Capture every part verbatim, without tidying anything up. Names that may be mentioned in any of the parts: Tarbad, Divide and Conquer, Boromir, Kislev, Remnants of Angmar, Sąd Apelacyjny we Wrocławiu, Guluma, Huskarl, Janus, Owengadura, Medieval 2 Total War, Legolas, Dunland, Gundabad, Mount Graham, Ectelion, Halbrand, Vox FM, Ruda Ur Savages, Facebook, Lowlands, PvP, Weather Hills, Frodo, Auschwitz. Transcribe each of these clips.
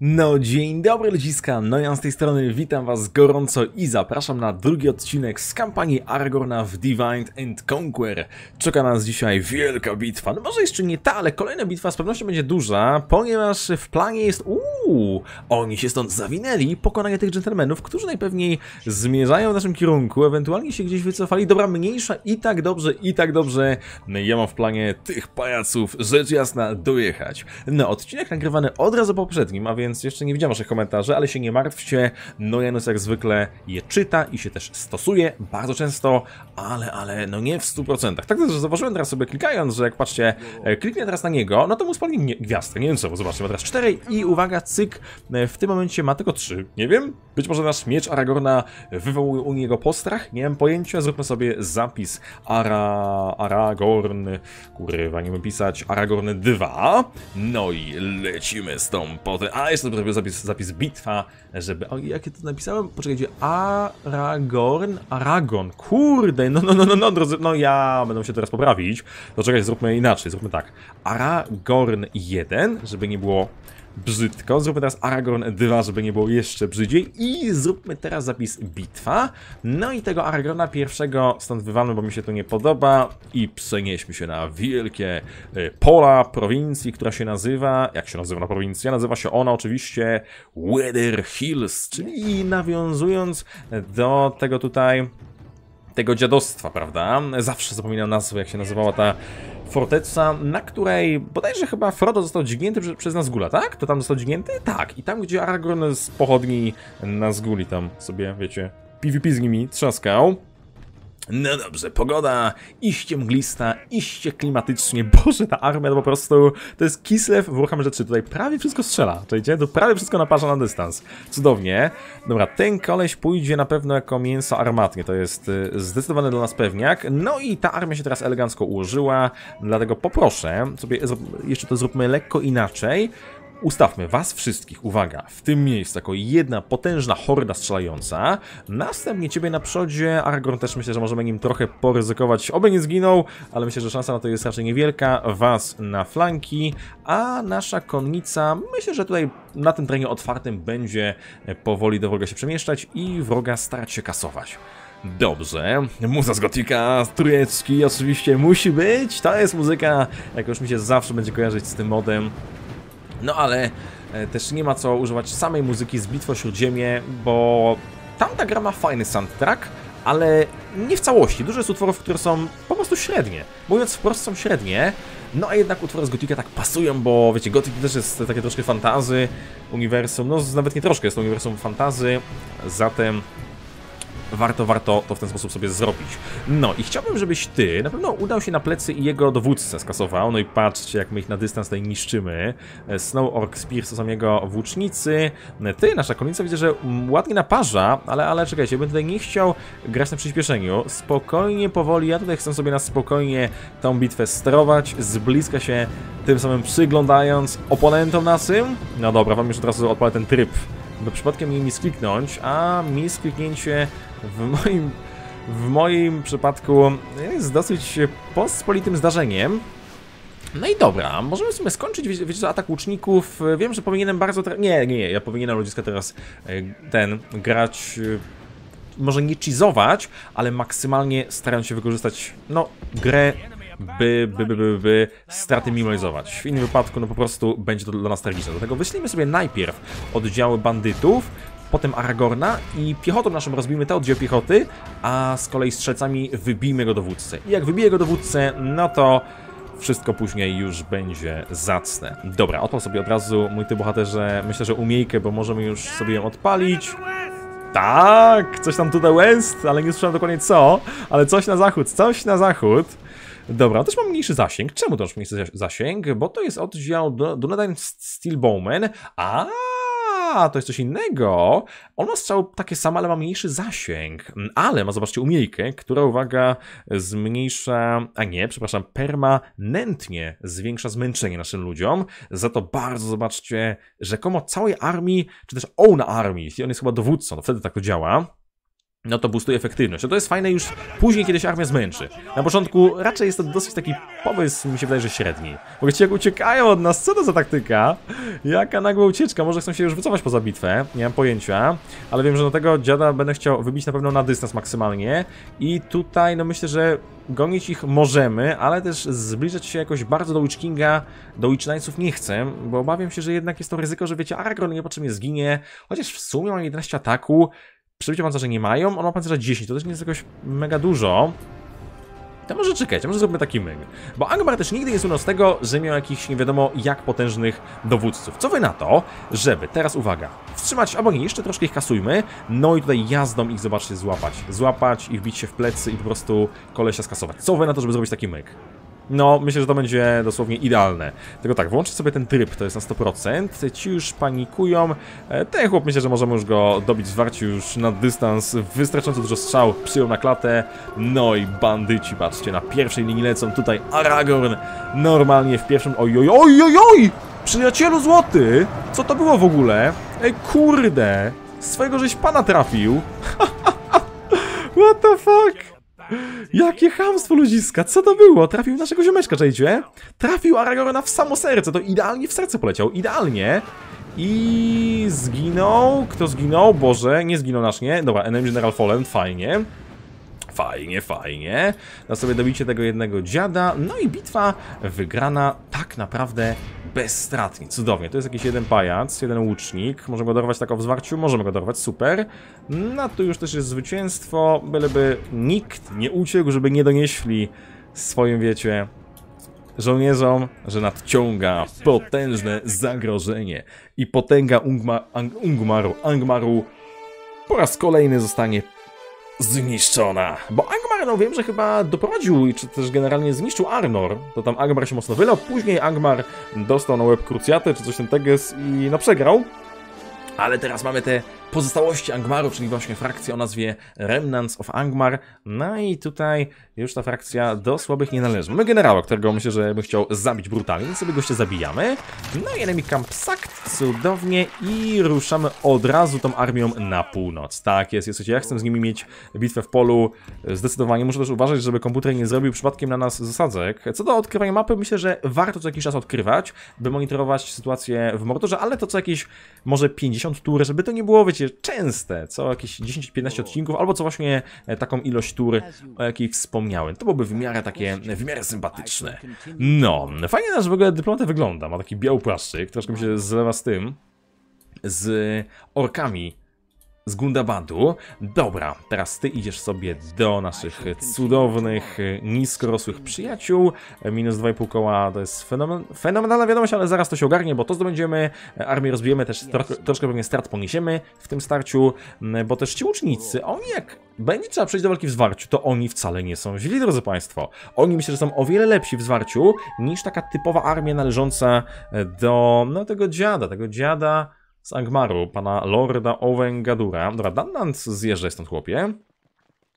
No dzień dobry ludziska, no ja z tej strony witam was gorąco i zapraszam na drugi odcinek z kampanii Aragorna w Divide and Conquer. Czeka nas dzisiaj wielka bitwa, no może jeszcze nie ta, ale kolejna bitwa z pewnością będzie duża, ponieważ w planie jest... Uuu, oni się stąd zawinęli, pokonanie tych dżentelmenów, którzy najpewniej zmierzają w naszym kierunku, ewentualnie się gdzieś wycofali, dobra mniejsza i tak dobrze, i tak dobrze. No ja mam w planie tych pajaców, rzecz jasna, dojechać. No odcinek nagrywany od razu po poprzednim, a więc... Więc jeszcze nie widziałem waszych komentarzy, ale się nie martwcie. No Janus jak zwykle je czyta i się też stosuje bardzo często, ale, ale no nie w stu procentach. Tak też zauważyłem teraz sobie klikając, że jak patrzcie, kliknę teraz na niego, no to mu spadnie gwiazdkę, nie wiem co, zobaczcie, ma teraz cztery i uwaga, cyk, w tym momencie ma tylko trzy, nie wiem, być może nasz miecz Aragorna wywołuje u niego postrach, nie mam pojęcia, zróbmy sobie zapis Ara... Aragorn, kurwa, nie wiem pisać, Aragorn dwa, no i lecimy z tą potem, a jest to zapis, zapis bitwa, żeby... O, jakie to napisałem? Poczekajcie, Aragorn, Aragon, kurde, no, no, no, no, no, drodzy, no ja będę się teraz poprawić. To czekaj, zróbmy inaczej, zróbmy tak, Aragorn jeden, żeby nie było brzydko, zróbmy teraz Aragorn dwa, żeby nie było jeszcze brzydziej i zróbmy teraz zapis bitwa, no i tego Aragorna pierwszego stąd wywalmy, bo mi się to nie podoba i przenieśmy się na wielkie pola prowincji, która się nazywa, jak się nazywa na prowincja, nazywa się ona oczywiście Weather Hills, czyli nawiązując do tego tutaj, tego dziadostwa, prawda, zawsze zapominam nazwę, jak się nazywała ta forteca, na której bodajże chyba Frodo został dźgnięty przez, przez Nazgula, tak? To tam został dźgnięty? Tak. I tam, gdzie Aragorn z pochodni Nazguli tam sobie, wiecie, PvP z nimi trzaskał. No dobrze, pogoda iście mglista, iście klimatycznie, boże ta armia to po prostu, to jest Kislev w ruchach rzeczy, tutaj prawie wszystko strzela, czujecie? To prawie wszystko naparza na dystans, cudownie. Dobra, ten koleś pójdzie na pewno jako mięso armatnie, to jest zdecydowany dla nas pewniak, no i ta armia się teraz elegancko ułożyła, dlatego poproszę, sobie jeszcze to zróbmy lekko inaczej. Ustawmy was wszystkich, uwaga, w tym miejscu jako jedna potężna horda strzelająca. Następnie ciebie na przodzie, Aragorn też myślę, że możemy nim trochę poryzykować, oby nie zginął, ale myślę, że szansa na to jest raczej niewielka. Was na flanki, a nasza konnica, myślę, że tutaj na tym terenie otwartym będzie powoli do wroga się przemieszczać i wroga starać się kasować. Dobrze, muza z Gothica, turecki oczywiście musi być, to jest muzyka, jak już mi się zawsze będzie kojarzyć z tym modem. No ale e, też nie ma co używać samej muzyki z Bitwy o Śródziemie, bo tamta gra ma fajny soundtrack, ale nie w całości. Dużo jest utworów, które są po prostu średnie. Mówiąc wprost, są średnie, no a jednak utwory z Gothica tak pasują, bo wiecie, Gothic też jest takie troszkę fantasy, uniwersum, no nawet nie troszkę, jest to uniwersum fantasy, zatem... Warto, warto to w ten sposób sobie zrobić. No i chciałbym, żebyś ty na pewno udał się na plecy i jego dowódcę skasował. No i patrzcie, jak my ich na dystans tutaj niszczymy. Snow Orc Spears to są jego włócznicy. Ty, nasza konnica, widzę, że ładnie naparza, ale, ale czekajcie, bym tutaj nie chciał grać na przyspieszeniu. Spokojnie, powoli, ja tutaj chcę sobie na spokojnie tą bitwę sterować, z bliska się tym samym przyglądając oponentom naszym. No dobra, wam już od razu odpalę ten tryb, bo przypadkiem mi nie skliknąć, a mi skliknięcie w moim, w moim przypadku jest dosyć pospolitym zdarzeniem. No i dobra, możemy sobie skończyć, wiecie, że atak łuczników, wiem, że powinienem bardzo... Nie, nie, nie, ja powinienem ludziska teraz ten, grać... Może nie cheezować, ale maksymalnie starając się wykorzystać, no, grę... By, by, by, by, by straty minimalizować. W innym wypadku, no po prostu będzie to dla nas tragiczne. Dlatego wyślijmy sobie najpierw oddziały bandytów, potem Aragorna i piechotą naszą rozbijmy te oddział piechoty, a z kolei strzelcami wybijmy go dowódcę. I jak wybije go dowódcę, no to wszystko później już będzie zacne. Dobra, odpal sobie od razu, mój ty bohaterze, myślę, że umiejkę, bo możemy już sobie ją odpalić. Tak, coś tam to the west, ale nie słyszałem dokładnie co, ale coś na zachód, coś na zachód. Dobra, też mam mniejszy zasięg. Czemu też mniejszy zasięg? Bo to jest oddział Dunedain Steel Bowman. A, to jest coś innego. On ma strzały takie same, ale ma mniejszy zasięg. Ale ma, zobaczcie, umiejkę, która, uwaga, zmniejsza, a nie, przepraszam, permanentnie zwiększa zmęczenie naszym ludziom. Za to bardzo, zobaczcie, rzekomo całej armii, czy też own armii, jeśli on jest chyba dowódcą, to wtedy tak to działa. no to boostuje efektywność. No to jest fajne już później, kiedy się armia zmęczy. Na początku raczej jest to dosyć taki pomysł, mi się wydaje, że średni. Bo ci jak uciekają od nas, co to za taktyka? Jaka nagła ucieczka, może chcą się już wycofać poza bitwę, nie mam pojęcia. Ale wiem, że do tego dziada będę chciał wybić na pewno na dystans maksymalnie. I tutaj no myślę, że gonić ich możemy, ale też zbliżać się jakoś bardzo do Witch Kinga, do Witch Knightsów nie chcę, bo obawiam się, że jednak jest to ryzyko, że wiecie, Aragorn nie po czym je zginie, chociaż w sumie mam jedenaście ataku. Przybicie pancerza nie mają, on ma pancerza dziesięć, to też nie jest jakoś mega dużo. To może czekajcie, może zróbmy taki myg. Bo Angmar też nigdy nie słynął z tego, że miał jakichś nie wiadomo jak potężnych dowódców. Co wy na to, żeby teraz, uwaga, wstrzymać, albo nie, jeszcze troszkę ich kasujmy, no i tutaj jazdą ich, zobaczcie, złapać. Złapać i wbić się w plecy i po prostu kolesia skasować. Co wy na to, żeby zrobić taki myg? No, myślę, że to będzie dosłownie idealne. Tylko tak, włączę sobie ten tryb, to jest na sto procent. Ci już panikują. Ten chłop, myślę, że możemy już go dobić, zwarci już na dystans. Wystarczająco dużo strzał, przyjął na klatę. No i bandyci, patrzcie, na pierwszej linii lecą. Tutaj Aragorn normalnie w pierwszym... Oj, oj, oj, oj, oj! Przyjacielu złoty! Co to było w ogóle? Ej, kurde! Swojego żeś pana trafił! What the fuck? Jakie chamstwo, ludziska, co to było? Trafił naszego ziomeczka, czajcie? Trafił Aragorna w samo serce, to idealnie w serce poleciał, idealnie. I zginął, kto zginął? Boże, nie zginął nasz, nie? Dobra, Enemy General Fallen, fajnie. Fajnie, fajnie. Na sobie dobicie tego jednego dziada. No i bitwa wygrana tak naprawdę bezstratnie. Cudownie. To jest jakiś jeden pajac, jeden łucznik. Możemy go dorwać tak o wzwarciu? Możemy go dorwać, super. No tu już też jest zwycięstwo. Byleby nikt nie uciekł, żeby nie donieśli swoim, wiecie, żołnierzom, że nadciąga potężne zagrożenie. I potęga Ungma, Ang, Ungmaru, Angmaru po raz kolejny zostanie zniszczona. Bo Angmar, no wiem, że chyba doprowadził, czy też generalnie zniszczył Arnor. To tam Angmar się mocno wylał, później Angmar dostał na łeb krucjatę, czy coś tam tego jest i no przegrał. Ale teraz mamy te pozostałości Angmaru, czyli właśnie frakcję o nazwie Remnants of Angmar. No i tutaj już ta frakcja do słabych nie należy. Mamy generała, którego myślę, że bym chciał zabić brutalnie, więc sobie goście zabijamy. No i enemy camp sacked, cudownie, i ruszamy od razu tą armią na północ. Tak jest, jest, ja chcę z nimi mieć bitwę w polu zdecydowanie. Muszę też uważać, żeby komputer nie zrobił przypadkiem na nas zasadzek. Co do odkrywania mapy, myślę, że warto co jakiś czas odkrywać, by monitorować sytuację w Mordorze, ale to co jakieś może pięćdziesiąt tur, żeby to nie było, wiecie, częste, co jakieś dziesięć do piętnastu odcinków, albo co właśnie taką ilość tur, o jakiej wspomniałem. To byłoby w miarę takie, w miarę sympatyczne. No, fajnie nasz w ogóle dyplomata wygląda, ma taki biały płaszczyk, troszkę mi się zlewa z tym, z orkami z Gundabadu. Dobra, teraz ty idziesz sobie do naszych cudownych, niskorosłych przyjaciół. Minus dwa i pół koła to jest fenomen fenomenalna wiadomość, ale zaraz to się ogarnie, bo to zdobędziemy. Armię rozbijemy, też tro troszkę pewnie strat poniesiemy w tym starciu, bo też ci łucznicy, oni jak będzie trzeba przejść do walki w zwarciu, to oni wcale nie są źli, drodzy Państwo. Oni myślę, że są o wiele lepsi w zwarciu niż taka typowa armia należąca do no, tego dziada, tego dziada z Angmaru, pana lorda Owengadura. Dobra, Dandant zjeżdżaj stąd, chłopie.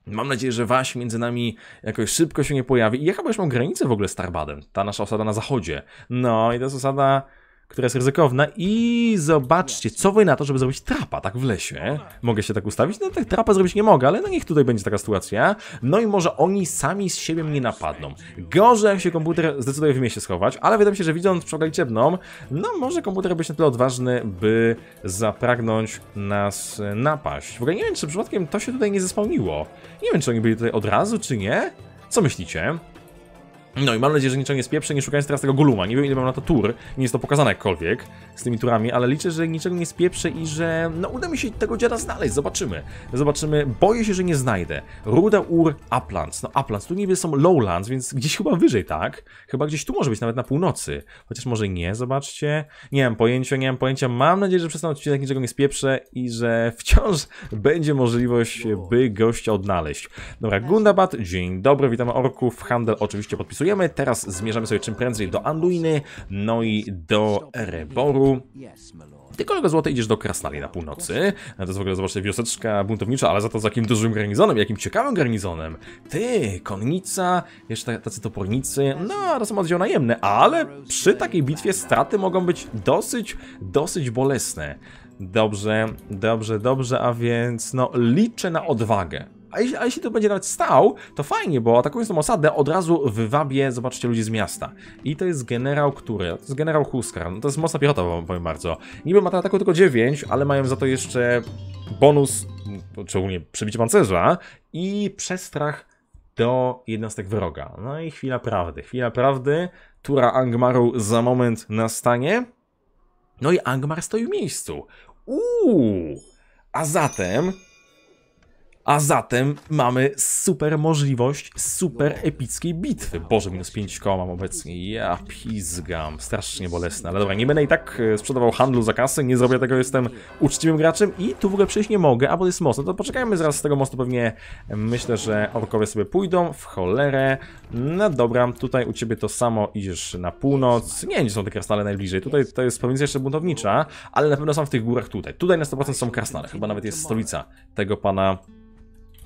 Mam nadzieję, że Waś między nami jakoś szybko się nie pojawi. I jaka już mam granicę w ogóle z Tarbadem? Ta nasza osada na zachodzie. No i to jest osada, która jest ryzykowna. I zobaczcie, co wy na to, żeby zrobić trapa tak w lesie. Mogę się tak ustawić? No tak trapa zrobić nie mogę, ale no niech tutaj będzie taka sytuacja. No i może oni sami z siebie mnie napadną. Gorzej, jak się komputer zdecyduje w mieście schować, ale wydaje mi się, że widząc przy liczebną, no może komputer być na tyle odważny, by zapragnąć nas napaść. W ogóle nie wiem, czy przypadkiem to się tutaj nie zespełniło. Nie wiem, czy oni byli tutaj od razu, czy nie. Co myślicie? No i mam nadzieję, że niczego nie spieprzę, nie szukając teraz tego Guluma. Nie wiem, ile mam na to tur, nie jest to pokazane jakkolwiek z tymi turami, ale liczę, że niczego nie spieprzę i że no uda mi się tego dziada znaleźć, zobaczymy. Zobaczymy, boję się, że nie znajdę. Ruda Ur Aplans, no Aplans, tu niby są Lowlands, więc gdzieś chyba wyżej, tak? Chyba gdzieś tu może być, nawet na północy. Chociaż może nie, zobaczcie. Nie mam pojęcia, nie mam pojęcia. Mam nadzieję, że przez ten odcinek niczego nie spieprzę i że wciąż będzie możliwość, by gościa odnaleźć. Dobra, Gundabad, dzień dobry, witamy orków, handel oczywiście podpisujemy. Teraz zmierzamy sobie czym prędzej do Anduiny, no i do Ereboru. Ty, kolego złote, idziesz do Krasnali na północy. To jest w ogóle, zobaczcie, wioseczka buntownicza, ale za to za jakim dużym garnizonem, jakim ciekawym garnizonem. Ty, konnica, jeszcze tacy topornicy, no, to są oddział najemny, ale przy takiej bitwie straty mogą być dosyć, dosyć bolesne. Dobrze, dobrze, dobrze, a więc, no, liczę na odwagę. A jeśli, a jeśli to będzie nawet stał, to fajnie, bo atakując tą osadę od razu wywabię, zobaczcie, ludzi z miasta. I to jest generał który? To jest generał Huskarl. No to jest mocna piechota, powiem bardzo. Niby ma ten ataku tylko dziewięć, ale mają za to jeszcze bonus, czy ogólnie przebicie pancerza i przestrach do jednostek wroga. No i chwila prawdy, chwila prawdy. Tura Angmaru za moment nastanie. No i Angmar stoi w miejscu. Uuu! A zatem... A zatem mamy super możliwość super epickiej bitwy. Boże, minus pięć koła mam obecnie. Ja pizgam. Strasznie bolesne. Ale dobra, nie będę i tak sprzedawał handlu za kasę. Nie zrobię tego, jestem uczciwym graczem. I tu w ogóle przejść nie mogę, a bo jest mocno. To poczekajmy zaraz z tego mostu. Pewnie myślę, że orkowie sobie pójdą w cholerę. No dobra, tutaj u ciebie to samo. Idziesz na północ. Nie wiem, gdzie są te krasnale najbliżej. Tutaj to jest prowincja jeszcze buntownicza, ale na pewno są w tych górach tutaj. Tutaj na sto procent są krasnale. Chyba nawet jest stolica tego pana...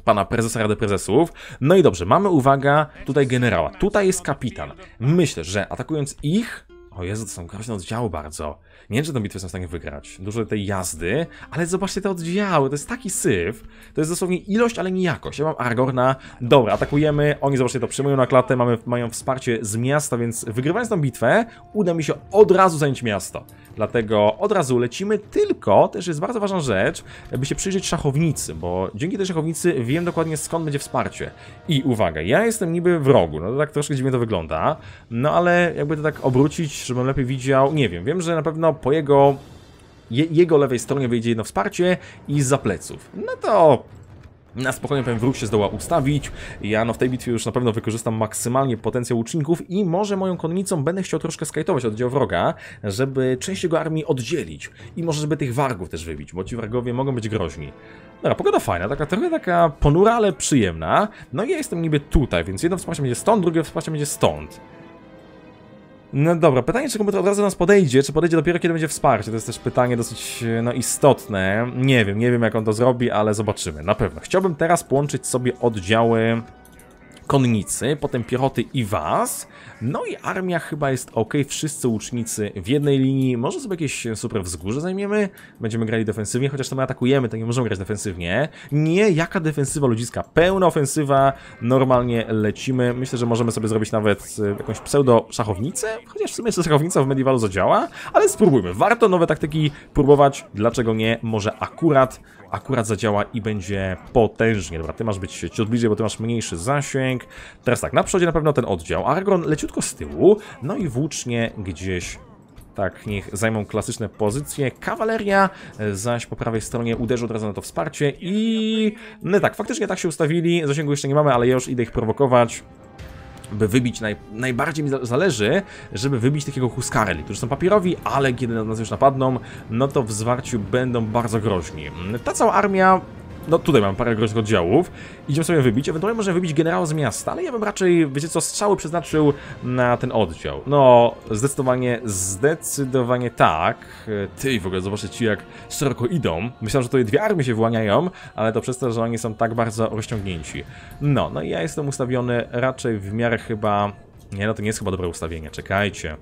pana prezesa Rady Prezesów. No i dobrze, mamy, uwaga, tutaj generała. Tutaj jest kapitan. Myślę, że atakując ich... O Jezu, to są groźne oddziały bardzo. Nie wiem, czy tę bitwę są w stanie wygrać. Dużo tej jazdy, ale zobaczcie te oddziały, to jest taki syf. To jest dosłownie ilość, ale nie jakość. Ja mam Aragorna. Dobra, atakujemy. Oni, zobaczcie, to przyjmują na klatę, mamy, mają wsparcie z miasta, więc wygrywając tę bitwę, uda mi się od razu zająć miasto. Dlatego od razu lecimy, tylko też jest bardzo ważna rzecz, by się przyjrzeć szachownicy, bo dzięki tej szachownicy wiem dokładnie, skąd będzie wsparcie. I uwaga, ja jestem niby w rogu, no to tak troszkę dziwnie to wygląda, no ale jakby to tak obrócić, żebym lepiej widział, nie wiem, wiem, że na pewno po jego, je, jego lewej stronie wyjdzie jedno wsparcie i za pleców. No to na spokojnie powiem, wróg się zdoła ustawić. Ja no w tej bitwie już na pewno wykorzystam maksymalnie potencjał łuczników i może moją konnicą będę chciał troszkę skajtować oddział wroga, żeby część jego armii oddzielić i może żeby tych wargów też wybić, bo ci wargowie mogą być groźni. Dobra, pogoda fajna, taka trochę taka ponura, ale przyjemna. No i ja jestem niby tutaj, więc jedno wsparcie będzie stąd, drugie wsparcie będzie stąd. No dobra, pytanie, czy komputer od razu do nas podejdzie, czy podejdzie dopiero, kiedy będzie wsparcie. To jest też pytanie dosyć, no, istotne. Nie wiem, nie wiem, jak on to zrobi, ale zobaczymy, na pewno. Chciałbym teraz połączyć sobie oddziały konnicy, potem piechoty i was. No i armia chyba jest ok, wszyscy łucznicy w jednej linii. Może sobie jakieś super wzgórze zajmiemy? Będziemy grali defensywnie, chociaż to my atakujemy, to nie możemy grać defensywnie. Nie, jaka defensywa ludziska? Pełna ofensywa, normalnie lecimy. Myślę, że możemy sobie zrobić nawet jakąś pseudo-szachownicę, chociaż w sumie jeszcze szachownica w Medievalu zadziała, ale spróbujmy. Warto nowe taktyki próbować, dlaczego nie? Może akurat, akurat zadziała i będzie potężnie. Dobra, ty masz być ciut bliżej, bo ty masz mniejszy zasięg. Teraz tak, na przodzie na pewno ten oddział. Aragorn leciutko z tyłu, no i włócznie gdzieś tak niech zajmą klasyczne pozycje. Kawaleria zaś po prawej stronie uderzy od razu na to wsparcie i... No tak, faktycznie tak się ustawili. Zasięgu jeszcze nie mamy, ale ja już idę ich prowokować, by wybić, naj... najbardziej mi zależy, żeby wybić takiego Huskarli, którzy są papierowi, ale kiedy nas już napadną, no to w zwarciu będą bardzo groźni. Ta cała armia... No tutaj mam parę groźnych oddziałów. Idziemy sobie wybić, ewentualnie możemy wybić generała z miasta, ale ja bym raczej, wiecie co, strzały przeznaczył na ten oddział. No, zdecydowanie, zdecydowanie tak. Ty, w ogóle zobaczcie ci, jak szeroko idą. Myślałem, że tutaj dwie armie się wyłaniają, ale to przez to, że oni są tak bardzo rozciągnięci. No, no i ja jestem ustawiony raczej w miarę chyba... Nie, no to nie jest chyba dobre ustawienie, czekajcie.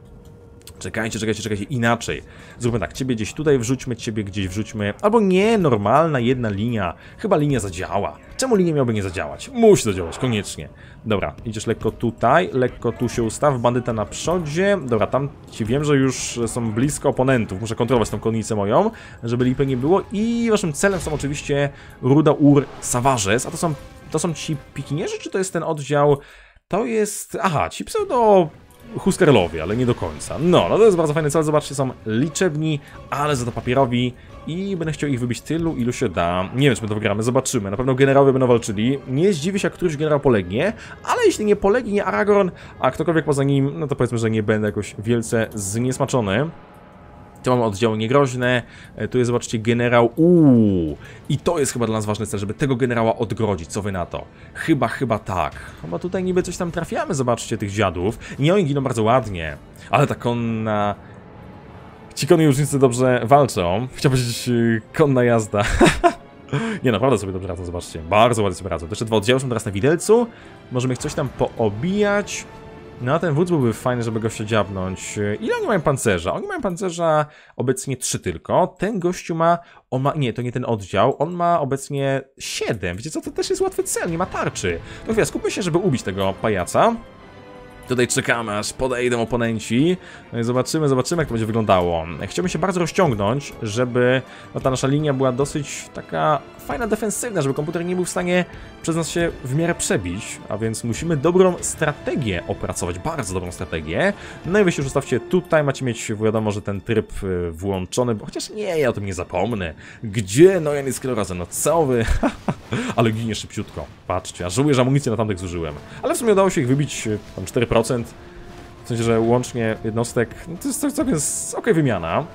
Czekajcie, czekajcie, czekajcie, inaczej. Zróbmy tak, ciebie gdzieś tutaj wrzućmy, ciebie gdzieś wrzućmy. Albo nie, normalna jedna linia. Chyba linia zadziała. Czemu linia miałby nie zadziałać? Musi zadziałać, koniecznie. Dobra, idziesz lekko tutaj, lekko tu się ustaw, bandyta na przodzie. Dobra, tam ci wiem, że już są blisko oponentów. Muszę kontrolować tą konnicę moją, żeby lipy nie było. I waszym celem są oczywiście Ruda Ur Savages. A to są, to są ci pikinierzy, czy to jest ten oddział? To jest... Aha, ci pseudo... Huskarlowie, ale nie do końca. No, no to jest bardzo fajny cel, zobaczcie, są liczebni, ale za to papierowi i będę chciał ich wybić tylu, ilu się da. Nie wiem, czy my to wygramy, zobaczymy. Na pewno generałowie będą walczyli. Nie zdziwię się, jak któryś generał polegnie, ale jeśli nie polegnie Aragorn, a ktokolwiek poza nim, no to powiedzmy, że nie będę jakoś wielce zniesmaczony. Tu mamy oddziały niegroźne, tu jest, zobaczcie, generał, uuu, i to jest chyba dla nas ważny cel, żeby tego generała odgrodzić, co wy na to? Chyba, chyba tak, chyba tutaj niby coś tam trafiamy, zobaczcie, tych dziadów, nie, oni giną bardzo ładnie, ale ta konna, Ci konni łucznicy dobrze walczą. Chciałbym powiedzieć yy, konna jazda. Nie, naprawdę sobie dobrze radzą, zobaczcie. Bardzo ładnie sobie radzą. To jeszcze dwa oddziały są teraz na widelcu. Możemy ich coś tam poobijać. No a ten wódz byłby fajny, żeby gościa dziabnąć. Ile oni mają pancerza? Oni mają pancerza obecnie trzy tylko. Ten gościu ma... On ma... Nie, to nie ten oddział. On ma obecnie siedem. Wiecie co? To też jest łatwy cel. Nie ma tarczy. To chwila, skupmy się, żeby ubić tego pajaca. Tutaj czekamy, aż podejdą oponenci. No i zobaczymy, zobaczymy, jak to będzie wyglądało. Chciałbym się bardzo rozciągnąć, żeby no, ta nasza linia była dosyć taka fajna, defensywna, żeby komputer nie był w stanie przez nas się w miarę przebić. A więc musimy dobrą strategię opracować, bardzo dobrą strategię. No i wy się już ustawcie tutaj, macie mieć, wiadomo, że ten tryb włączony, bo chociaż nie, ja o tym nie zapomnę. Gdzie? No ja nie skoro no co wy? Ale ginie szybciutko. Patrzcie, a żałuję, że amunicję na tamtych zużyłem. Ale w sumie udało się ich wybić tam cztery procent. W sensie, że łącznie jednostek, no to jest coś całkiem okej wymiana.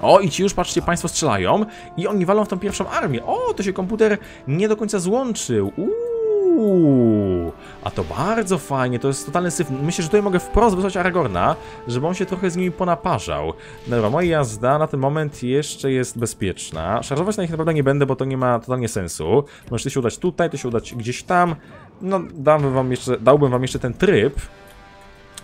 O, i ci już, patrzcie, państwo strzelają i oni walą w tą pierwszą armię. O, to się komputer nie do końca złączył. Uuu, a to bardzo fajnie, to jest totalny syf. Myślę, że tutaj mogę wprost wysłać Aragorna, żeby on się trochę z nimi ponaparzał. Dobra, moja jazda na ten moment jeszcze jest bezpieczna. Szarżować na nich naprawdę nie będę, bo to nie ma totalnie sensu. Możecie się udać tutaj, to się udać gdzieś tam. No, dam wam jeszcze, dałbym wam jeszcze ten tryb.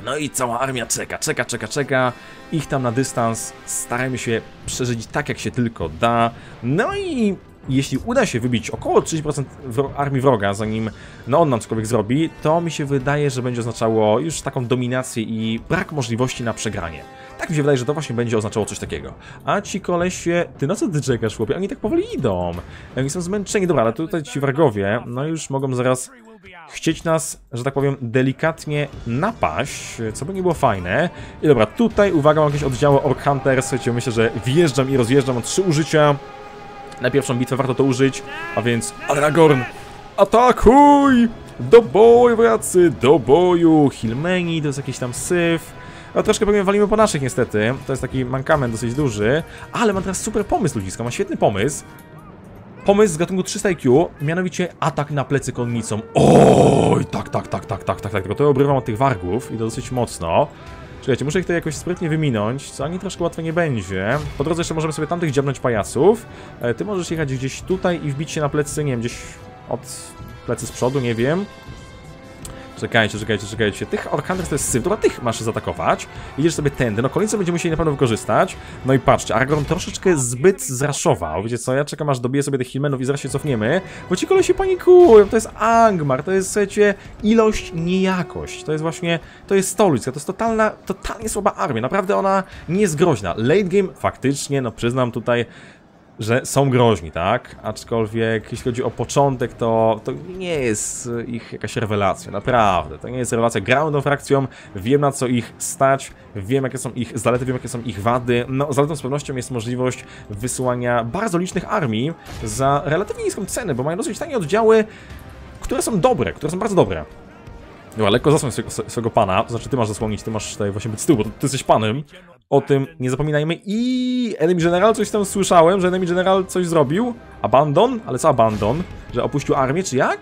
No i cała armia czeka, czeka, czeka, czeka. Ich tam na dystans starajmy się przeżyć tak, jak się tylko da. No i jeśli uda się wybić około trzydzieści procent armii wroga, zanim no on nam cokolwiek zrobi, to mi się wydaje, że będzie oznaczało już taką dominację i brak możliwości na przegranie. Tak mi się wydaje, że to właśnie będzie oznaczało coś takiego. A ci kolesie... Ty na co ty czekasz, chłopie? Oni tak powoli idą. Oni są zmęczeni. Dobra, ale tutaj ci wrogowie, no już mogą zaraz... chcieć nas, że tak powiem, delikatnie napaść, co by nie było fajne. I dobra, tutaj, uwaga, mam jakieś oddziały Orc Hunters, słuchajcie, myślę, że wjeżdżam i rozjeżdżam, mam trzy użycia. Na pierwszą bitwę warto to użyć, a więc Aragorn, atakuj! Do boju, wracy, do boju! Hilmeni, to jest jakiś tam syf. No troszkę pewnie walimy po naszych niestety, to jest taki mankament dosyć duży. Ale mam teraz super pomysł, ludziska, mam świetny pomysł. Pomysł z gatunku trzysta IQ, mianowicie atak na plecy konnicą. Oj, tak, tak, tak, tak, tak, tak, tak. Tylko to obrywam od tych wargów i to dosyć mocno. Czekajcie, muszę ich tutaj jakoś sprytnie wyminąć, co ani troszkę łatwo nie będzie. Po drodze jeszcze możemy sobie tamtych dziabnąć pajaców. Ty możesz jechać gdzieś tutaj i wbić się na plecy, nie wiem, gdzieś od plecy z przodu, nie wiem. Czekajcie, czekajcie, czekajcie. Tych Orkanders to jest syf. Dobra, tych masz zaatakować. Idziesz sobie tędy. No kolejce będziemy musieli na pewno wykorzystać. No i patrzcie, Aragorn troszeczkę zbyt zraszował. Wiecie co, ja czekam aż dobiję sobie tych Hillmenów i zaraz się cofniemy. Bo ci kolesie panikują. To jest Angmar, to jest, słuchajcie, ilość, nie jakość. To jest właśnie, to jest stolica. To jest totalna, totalnie słaba armia. Naprawdę ona nie jest groźna. Late game faktycznie, no przyznam tutaj, że są groźni, tak? Aczkolwiek jeśli chodzi o początek, to, to nie jest ich jakaś rewelacja, naprawdę. To nie jest rewelacja. Grałem tą frakcją, wiem na co ich stać, wiem jakie są ich zalety, wiem jakie są ich wady. No, zaletą z pewnością jest możliwość wysyłania bardzo licznych armii za relatywnie niską cenę, bo mają dosyć tanie oddziały, które są dobre, które są bardzo dobre. No, lekko zasłoń swojego pana, to znaczy ty masz zasłonić, ty masz tutaj właśnie być z tyłu, bo ty jesteś panem. O tym nie zapominajmy. I Enemy General, coś tam słyszałem, że Enemy General coś zrobił. Abandon? Ale co abandon? Że opuścił armię, czy jak?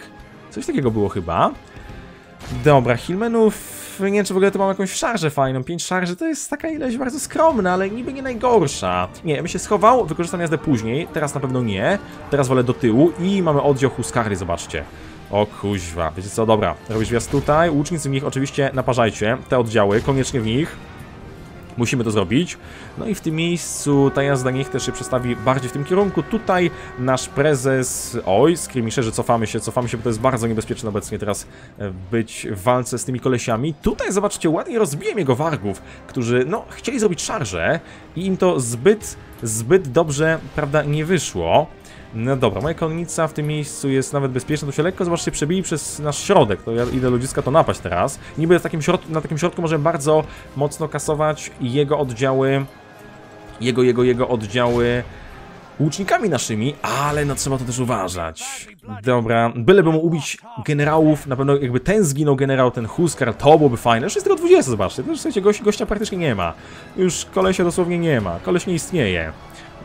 Coś takiego było chyba. Dobra, Hillmenów... Nie wiem, czy w ogóle tu mam jakąś szarżę fajną. Pięć szarży to jest taka ilość bardzo skromna, ale niby nie najgorsza. Nie, ja bym się schował, wykorzystam jazdę później. Teraz na pewno nie. Teraz wolę do tyłu i mamy oddział Huskarli, zobaczcie. O kuźwa, wiecie co? Dobra, robisz wjazd tutaj. Łucznicy w nich oczywiście naparzajcie. Te oddziały, koniecznie w nich. Musimy to zrobić. No i w tym miejscu ta jazda niech też się przestawi bardziej w tym kierunku. Tutaj nasz prezes... Oj, skirmisherze, cofamy się, cofamy się, bo to jest bardzo niebezpieczne obecnie teraz być w walce z tymi kolesiami. Tutaj, zobaczcie, ładnie rozbiłem jego wargów, którzy, no, chcieli zrobić szarżę i im to zbyt, zbyt dobrze, prawda, nie wyszło. No dobra, moja konnica w tym miejscu jest nawet bezpieczna, tu się lekko, zobaczcie, przebili przez nasz środek, to ja idę ludziska to napaść teraz. Niby w takim środ na takim środku możemy bardzo mocno kasować jego oddziały, jego, jego, jego oddziały łucznikami naszymi, ale no trzeba to też uważać. Dobra, byleby mu ubić generałów, na pewno jakby ten zginął generał, ten Huskarl, to byłoby fajne. Już jest tylko dwudziestu, zobaczcie, to już, słuchajcie, gościa, gościa praktycznie nie ma. Już kolesia dosłownie nie ma, koleś nie istnieje.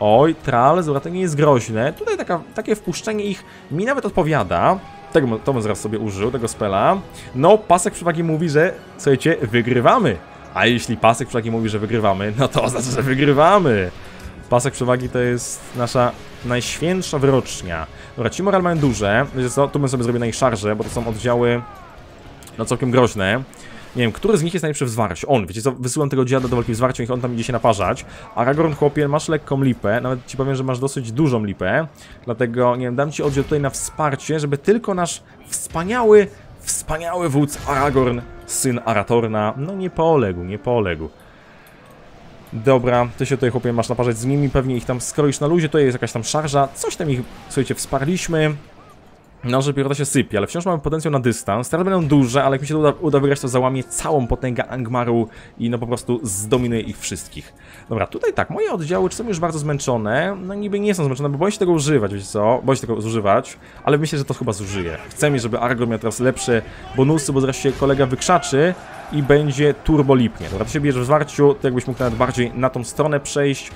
Oj, tral, zobacz, to nie jest groźne. Tutaj taka, takie wpuszczenie ich mi nawet odpowiada. Tego, to bym zaraz sobie użył, tego spela. No, pasek przewagi mówi, że, słuchajcie, wygrywamy. A jeśli pasek przewagi mówi, że wygrywamy, no to oznacza, że wygrywamy. Pasek przewagi to jest nasza najświętsza wyrocznia. Dobra, ci moral mają duże. Wiecie co, tu bym sobie zrobił na ich szarże, bo to są oddziały no całkiem groźne. Nie wiem, który z nich jest najlepszy w zwarciu. On, wiecie co, wysyłam tego dziada do walki w zwarciu, niech on tam idzie się naparzać. Aragorn, chłopie, masz lekką lipę, nawet ci powiem, że masz dosyć dużą lipę. Dlatego, nie wiem, dam ci oddział tutaj na wsparcie, żeby tylko nasz wspaniały, wspaniały wódz Aragorn, syn Aratorna, no nie poległ, nie poległ. Dobra, ty się tutaj, chłopie, masz naparzać z nimi, pewnie ich tam skroisz na luzie, to jest jakaś tam szarża, coś tam ich, słuchajcie, wsparliśmy. No, że piorota się sypie, ale wciąż mamy potencjał na dystans. Teraz będą duże, ale jak mi się uda, uda wygrać, to załamie całą potęgę Angmaru i no po prostu zdominuje ich wszystkich. Dobra, tutaj tak, moje oddziały czy są już bardzo zmęczone? No niby nie są zmęczone, bo boję się tego używać, wiecie co? Boję się tego zużywać, ale myślę, że to chyba zużyję. Chcemy, żeby Aragorn miał teraz lepsze bonusy, bo zaraz się kolega wykrzaczy i będzie turbo lipnie. Dobra, ty się bijesz w zwarciu, to jakbyś mógł nawet bardziej na tą stronę przejść.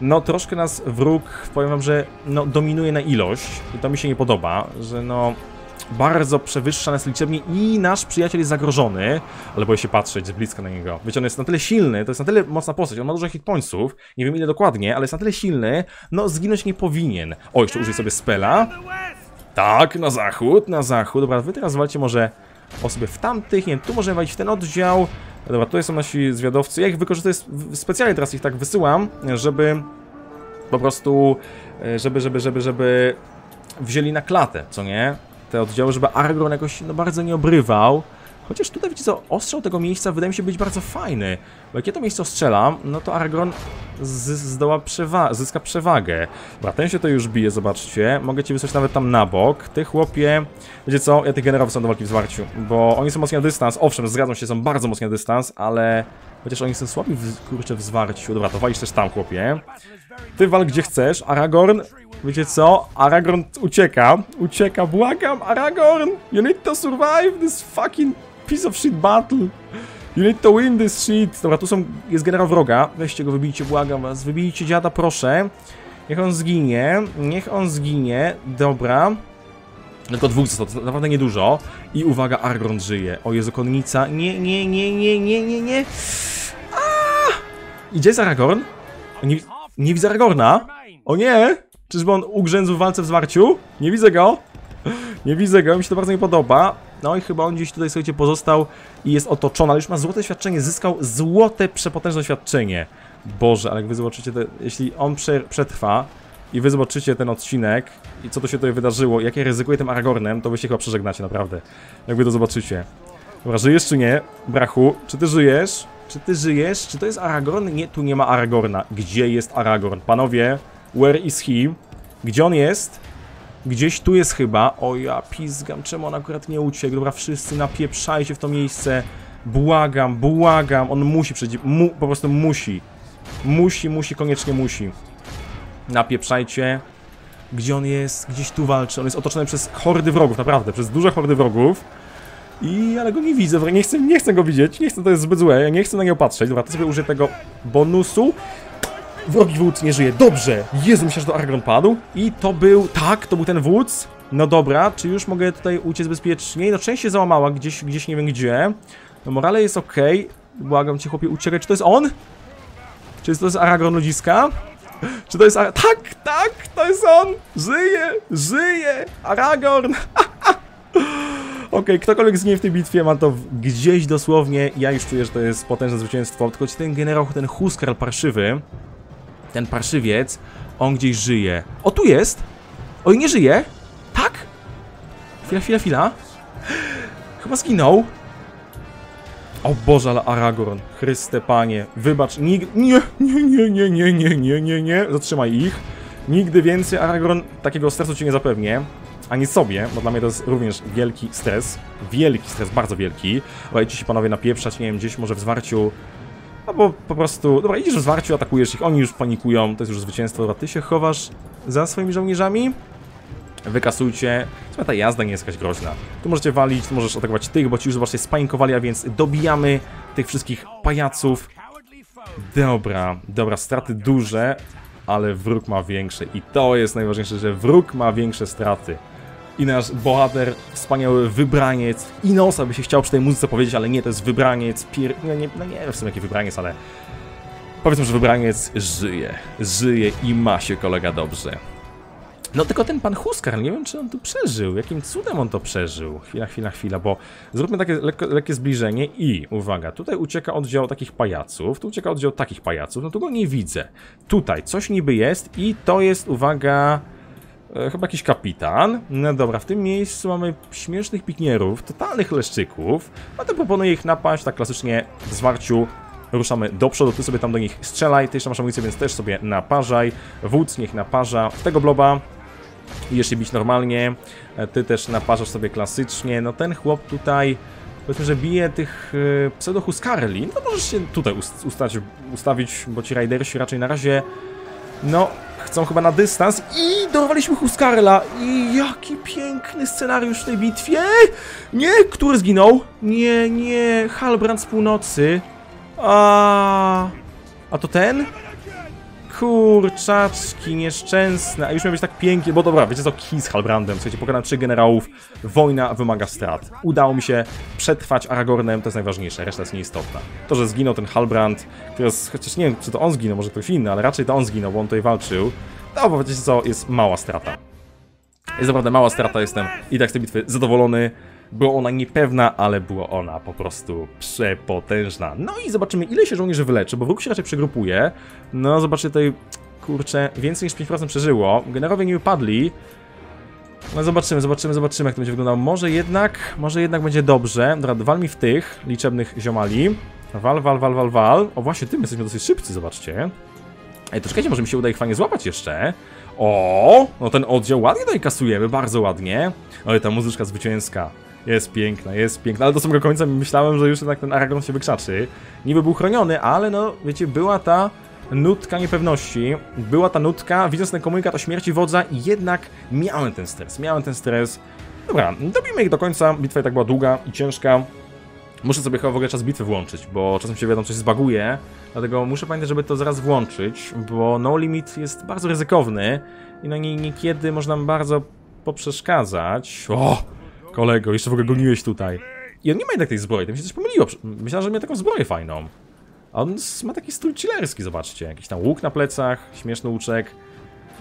No troszkę nas wróg, powiem wam, że no dominuje na ilość i to mi się nie podoba, że no bardzo przewyższa nas liczebnie i nasz przyjaciel jest zagrożony, ale boję się patrzeć z bliska na niego. Wiecie, on jest na tyle silny, to jest na tyle mocna postać, on ma dużo hitpointsów, nie wiem ile dokładnie, ale jest na tyle silny, no zginąć nie powinien. O, jeszcze użyj sobie spela. Tak, na zachód, na zachód. Dobra, wy teraz walcie może osoby w tamtych, nie wiem, tu możemy walić w ten oddział. Dobra, tutaj są nasi zwiadowcy. Ja ich wykorzystuję specjalnie, teraz ich tak wysyłam, żeby po prostu, żeby, żeby, żeby, żeby wzięli na klatę, co nie? Te oddziały, żeby Aragorn jakoś no, bardzo nie obrywał. Chociaż tutaj, wiecie co, ostrzał tego miejsca wydaje mi się być bardzo fajny. Bo jak ja to miejsce ostrzelam, no to Aragorn zdoła przewa zyska przewagę. Dobra, ten się to już bije, zobaczcie. Mogę cię wysłać nawet tam na bok. Ty, chłopie, wiecie co, ja tych generałów są do walki w zwarciu. Bo oni są mocni na dystans, owszem, zgadzam się, są bardzo mocni na dystans, ale... Chociaż oni są słabi, w, kurczę, w zwarciu. Dobra, to walisz też tam, chłopie. Ty wal gdzie chcesz, Aragorn. Wiecie co? Aragorn ucieka. Ucieka, błagam, Aragorn! You need to survive this fucking... piece of shit battle. You need to win this shit. Dobra, tu są, jest generał wroga. Weźcie go, wybijcie, błagam was. Wybijcie dziada, proszę. Niech on zginie. Niech on zginie. Dobra. Tylko dwóch zostało, to naprawdę niedużo. I uwaga, Aragorn żyje. O Jezu, konnica. Nie, nie, nie, nie, nie, nie, nie. Aaa! Idzie z Aragorn? Nie, nie widzę Aragorna. O nie! Czyżby on ugrzęzł w walce w zwarciu? Nie widzę go. Nie widzę go, mi się to bardzo nie podoba. No i chyba on gdzieś tutaj, słuchajcie, pozostał i jest otoczony, ale już ma złote świadczenie, zyskał złote, przepotężne świadczenie. Boże, ale jak wy zobaczycie, te, jeśli on prze, przetrwa i wy zobaczycie ten odcinek i co to się tutaj wydarzyło, jakie ryzykuję tym Aragornem, to wy się chyba przeżegnacie, naprawdę. Jak wy to zobaczycie. Dobra, żyjesz czy nie, brachu? Czy ty żyjesz? Czy ty żyjesz? Czy to jest Aragorn? Nie, tu nie ma Aragorna. Gdzie jest Aragorn? Panowie, where is he? Gdzie on jest? Gdzieś tu jest chyba. O ja pizgam, czemu on akurat nie uciekł? Dobra, wszyscy napieprzajcie w to miejsce. Błagam, błagam. On musi przejść. Mu, po prostu musi. Musi, musi, koniecznie musi. Napieprzajcie. Gdzie on jest? Gdzieś tu walczy. On jest otoczony przez hordy wrogów, naprawdę. Przez duże hordy wrogów. I ale go nie widzę. Nie chcę, nie chcę go widzieć. Nie chcę, to jest zbyt złe. Ja nie chcę na niego patrzeć. Dobra, to sobie użyję tego bonusu. Wrogi wódz nie żyje. Dobrze! Jezu, myślałem, że to Aragorn padł. I to był... Tak, to był ten wódz. No dobra, czy już mogę tutaj uciec bezpieczniej? No część się załamała, gdzieś, gdzieś nie wiem gdzie. No morale jest okej. Okay. Błagam cię, chłopie, uciekaj. Czy to jest on? Czy to jest Aragorn ludziska? Czy to jest Ar... Tak, tak, to jest on! Żyje, żyje! Aragorn! Okej, okay, ktokolwiek zginie w tej bitwie ma to gdzieś dosłownie. Ja już czuję, że to jest potężne zwycięstwo. Tylko ten generał, ten Huskarl parszywy... Ten parszywiec, on gdzieś żyje. O, tu jest! Oj, nie żyje! Tak? Chwila, chwila, chwila. Chyba zginął. O Boże, ale Aragorn. Chryste Panie. Wybacz. Nig nie, nie, nie, nie, nie, nie, nie, nie, nie. Zatrzymaj ich. Nigdy więcej, Aragorn, takiego stresu ci nie zapewnię. Ani sobie, bo dla mnie to jest również wielki stres. Wielki stres, bardzo wielki. Dajcie się panowie napieprzać, nie wiem, gdzieś może w zwarciu... Albo po prostu, dobra, idziesz w zwarciu, atakujesz ich, oni już panikują, to jest już zwycięstwo. Dobra, ty się chowasz za swoimi żołnierzami, wykasujcie. Słuchaj, ta jazda nie jest jakaś groźna. Tu możecie walić, tu możesz atakować tych, bo ci już zobaczcie spanikowali, a więc dobijamy tych wszystkich pajaców. Dobra, dobra, straty duże, ale wróg ma większe i to jest najważniejsze, że wróg ma większe straty. i nasz bohater, wspaniały wybraniec Inosa by się chciał przy tej muzyce powiedzieć, ale nie, to jest wybraniec Pir... No nie, no nie wiem w sumie jaki wybraniec, ale... Powiedzmy, że wybraniec żyje. Żyje i ma się kolega dobrze. No tylko ten pan Huskarl, nie wiem czy on tu przeżył, jakim cudem on to przeżył. Chwila, chwila, chwila, bo zróbmy takie lekko, lekkie zbliżenie i uwaga, tutaj ucieka oddział takich pajaców, tu ucieka oddział takich pajaców, no tu go nie widzę. Tutaj coś niby jest i to jest, uwaga, e, chyba jakiś kapitan. No dobra, w tym miejscu mamy śmiesznych piknierów, totalnych leszczyków, a to proponuję ich napaść, tak klasycznie w zwarciu. Ruszamy do przodu, ty sobie tam do nich strzelaj, ty jeszcze masz amunicję, więc też sobie naparzaj. Wódz niech naparza w tego bloba. I jeszcze bić normalnie, ty też naparzasz sobie klasycznie. No ten chłop tutaj, powiedzmy, że bije tych yy, pseudo-huskarli. No możesz się tutaj ust ustać, ustawić, bo ci rajdersi raczej na razie, no, chcą chyba na dystans. I dorwaliśmy Huskarla. I jaki piękny scenariusz w tej bitwie. Nie, który zginął? Nie, nie, Halbrand z północy. A, a to ten? Kurczaczki nieszczęsne, a już miał być tak pięknie, bo dobra, wiecie co, kij z Halbrandem, słuchajcie, pokonam trzech generałów, wojna wymaga strat. Udało mi się przetrwać Aragornem, to jest najważniejsze, reszta jest nieistotna. To, że zginął ten Halbrand, który jest, chociaż nie wiem, czy to on zginął, może ktoś inny, ale raczej to on zginął, bo on tutaj walczył, no bo wiecie co, jest mała strata. Jest naprawdę mała strata, jestem i tak z tej bitwy zadowolony. Była ona niepewna, ale była ona po prostu przepotężna. No i zobaczymy, ile się żołnierzy wyleczy, bo wróg się raczej przegrupuje. No, zobaczcie tutaj, kurczę, więcej niż pięć procent przeżyło. Generałowie nie upadli. No zobaczymy, zobaczymy, zobaczymy, jak to będzie wyglądało. Może jednak, może jednak będzie dobrze. Dobra, wal mi w tych liczebnych ziomali. Wal, wal, wal, wal, wal. O, właśnie tym jesteśmy dosyć szybcy, zobaczcie. Ej, to czekajcie, może mi się uda ich fajnie złapać jeszcze. O, no ten oddział ładnie tutaj kasujemy, bardzo ładnie. Oj, ta muzyczka zwycięska. Jest piękna, jest piękna, ale do samego końca myślałem, że już jednak ten Aragorn się wykrzaczy. Niby był chroniony, ale no, wiecie, była ta nutka niepewności, była ta nutka, widząc ten komunikat o śmierci wodza i jednak miałem ten stres, miałem ten stres. Dobra, dobijmy ich do końca, bitwa i tak była długa i ciężka. Muszę sobie chyba w ogóle czas bitwy włączyć, bo czasem się wiadomo coś zbaguje, dlatego muszę pamiętać, żeby to zaraz włączyć, bo no limit jest bardzo ryzykowny i no nie, niekiedy można bardzo poprzeszkadzać. O! Kolego, jeszcze w ogóle goniłeś tutaj. I on nie ma jednak tej zbroi, to mi się coś pomyliło. Myślałem, że miał taką zbroję fajną. A on ma taki strój chillerski, zobaczcie. Jakiś tam łuk na plecach, śmieszny łuczek,